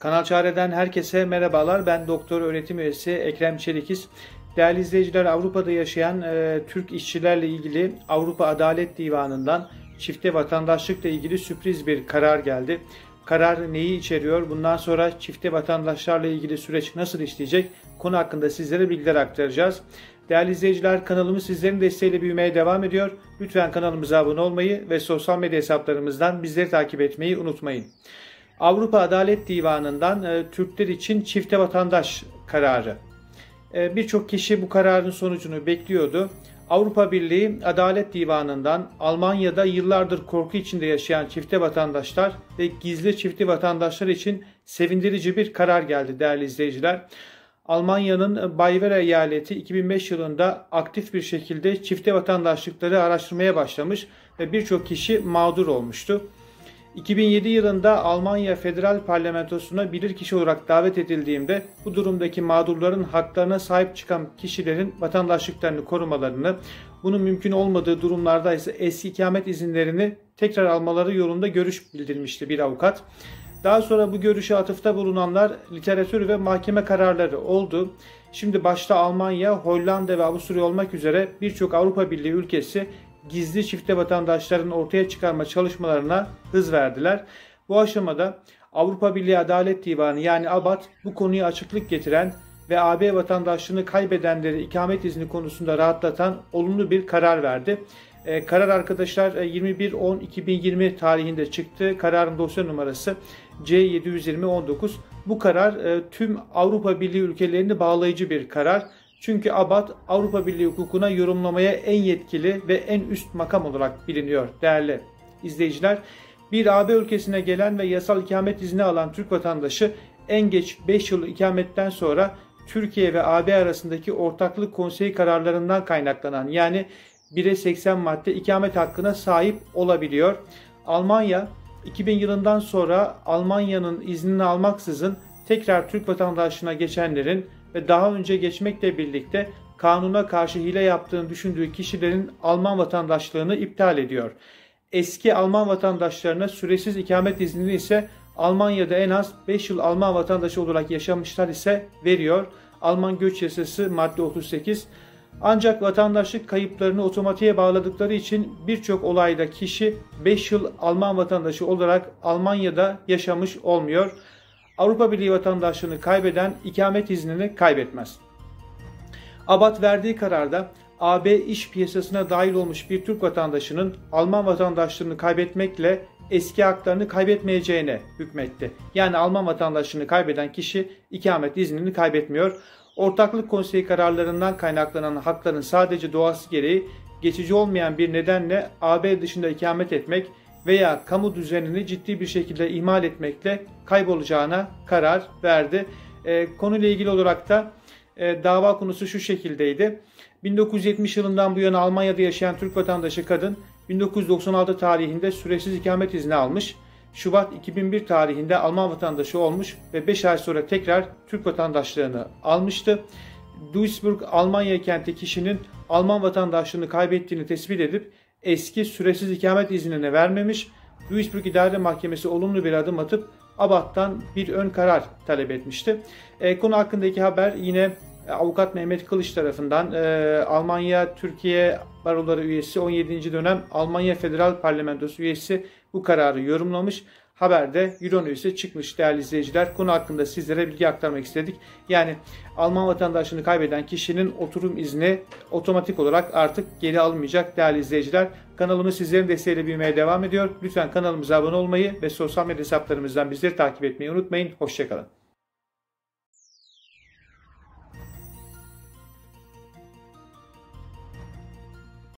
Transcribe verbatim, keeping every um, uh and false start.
Kanal Çare'den herkese merhabalar. Ben doktor öğretim üyesi Ekrem Çelikiz. Değerli izleyiciler, Avrupa'da yaşayan e, Türk işçilerle ilgili Avrupa Adalet Divanı'ndan çifte vatandaşlıkla ilgili sürpriz bir karar geldi. Karar neyi içeriyor? Bundan sonra çifte vatandaşlarla ilgili süreç nasıl işleyecek? Konu hakkında sizlere bilgiler aktaracağız. Değerli izleyiciler, kanalımız sizlerin desteğiyle büyümeye devam ediyor. Lütfen kanalımıza abone olmayı ve sosyal medya hesaplarımızdan bizleri takip etmeyi unutmayın. Avrupa Adalet Divanı'ndan e, Türkler için çifte vatandaş kararı. E, Birçok kişi bu kararın sonucunu bekliyordu. Avrupa Birliği Adalet Divanı'ndan Almanya'da yıllardır korku içinde yaşayan çifte vatandaşlar ve gizli çifte vatandaşlar için sevindirici bir karar geldi değerli izleyiciler. Almanya'nın Bavyera eyaleti iki bin beş yılında aktif bir şekilde çifte vatandaşlıkları araştırmaya başlamış ve birçok kişi mağdur olmuştu. iki bin yedi yılında Almanya Federal Parlamentosu'na bilirkişi olarak davet edildiğimde bu durumdaki mağdurların haklarına sahip çıkan kişilerin vatandaşlıklarını korumalarını, bunun mümkün olmadığı durumlarda ise eski ikamet izinlerini tekrar almaları yolunda görüş bildirmişti bir avukat. Daha sonra bu görüşe atıfta bulunanlar literatür ve mahkeme kararları oldu. Şimdi başta Almanya, Hollanda ve Avusturya olmak üzere birçok Avrupa Birliği ülkesi gizli çifte vatandaşların ortaya çıkarma çalışmalarına hız verdiler. Bu aşamada Avrupa Birliği Adalet Divanı yani A B A D bu konuya açıklık getiren ve A B vatandaşlığını kaybedenleri ikamet izni konusunda rahatlatan olumlu bir karar verdi. E, karar arkadaşlar yirmi bir Ekim iki bin yirmi tarihinde çıktı. Kararın dosya numarası C yedi yüz yirmi nokta on dokuz. Bu karar e, tüm Avrupa Birliği ülkelerini bağlayıcı bir karar. Çünkü A B A D Avrupa Birliği hukukuna yorumlamaya en yetkili ve en üst makam olarak biliniyor değerli izleyiciler. Bir A B ülkesine gelen ve yasal ikamet izni alan Türk vatandaşı en geç beş yıl ikametten sonra Türkiye ve A B arasındaki ortaklık konseyi kararlarından kaynaklanan yani bire seksen madde ikamet hakkına sahip olabiliyor. Almanya iki bin yılından sonra Almanya'nın iznini almaksızın tekrar Türk vatandaşlığına geçenlerin ve daha önce geçmekle birlikte kanuna karşı hile yaptığını düşündüğü kişilerin Alman vatandaşlığını iptal ediyor. Eski Alman vatandaşlarına süresiz ikamet iznini ise Almanya'da en az beş yıl Alman vatandaşı olarak yaşamışlar ise veriyor. Alman Göç Yasası madde otuz sekiz. Ancak vatandaşlık kayıplarını otomatiğe bağladıkları için birçok olayda kişi beş yıl Alman vatandaşı olarak Almanya'da yaşamış olmuyor. Avrupa Birliği vatandaşlığını kaybeden ikamet iznini kaybetmez. A B A D verdiği kararda A B iş piyasasına dahil olmuş bir Türk vatandaşının Alman vatandaşlığını kaybetmekle eski haklarını kaybetmeyeceğine hükmetti. Yani Alman vatandaşlığını kaybeden kişi ikamet iznini kaybetmiyor. Ortaklık konseyi kararlarından kaynaklanan hakların sadece doğası gereği geçici olmayan bir nedenle A B dışında ikamet etmek veya kamu düzenini ciddi bir şekilde ihmal etmekle kaybolacağına karar verdi. E, konuyla ilgili olarak da e, dava konusu şu şekildeydi. bin dokuz yüz yetmiş yılından bu yana Almanya'da yaşayan Türk vatandaşı kadın bin dokuz yüz doksan altı tarihinde süresiz ikamet izni almış. Şubat iki bin bir tarihinde Alman vatandaşı olmuş ve beş ay sonra tekrar Türk vatandaşlığını almıştı. Duisburg, Almanya kenti kişinin Alman vatandaşlığını kaybettiğini tespit edip eski süresiz ikamet iznini vermemiş. Duisburg İdare Mahkemesi olumlu bir adım atıp A B A'dan bir ön karar talep etmişti. E, konu hakkındaki haber yine avukat Mehmet Kılıç tarafından e, Almanya Türkiye Baroları üyesi on yedinci dönem Almanya Federal Parlamentosu üyesi bu kararı yorumlamış. Haberde Euronews'e çıkmış değerli izleyiciler. Konu hakkında sizlere bilgi aktarmak istedik. Yani Alman vatandaşlığını kaybeden kişinin oturum izni otomatik olarak artık geri alınmayacak değerli izleyiciler. Kanalımız sizlerin desteğiyle büyümeye devam ediyor. Lütfen kanalımıza abone olmayı ve sosyal medya hesaplarımızdan bizleri takip etmeyi unutmayın. Hoşçakalın.